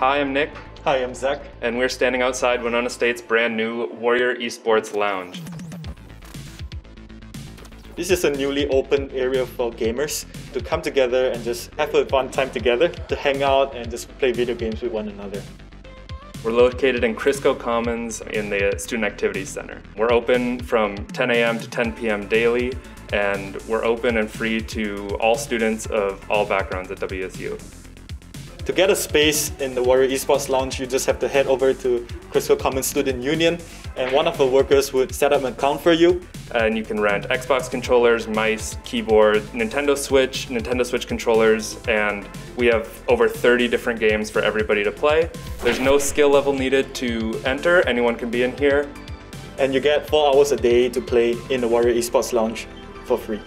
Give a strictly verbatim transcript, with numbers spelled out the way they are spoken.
Hi, I'm Nick. Hi, I'm Zach. And we're standing outside Winona State's brand new Warrior Esports Lounge. This is a newly opened area for gamers to come together and just have a fun time together, to hang out and just play video games with one another. We're located in Kryzsko Commons in the Student Activities Center. We're open from ten A M to ten P M daily, and we're open and free to all students of all backgrounds at W S U. To get a space in the Warrior Esports Lounge, you just have to head over to Crystal Commons Student Union, and one of the workers would set up an account for you. And you can rent Xbox controllers, mice, keyboard, Nintendo Switch, Nintendo Switch controllers, and we have over thirty different games for everybody to play. There's no skill level needed to enter, anyone can be in here. And you get four hours a day to play in the Warrior Esports Lounge for free.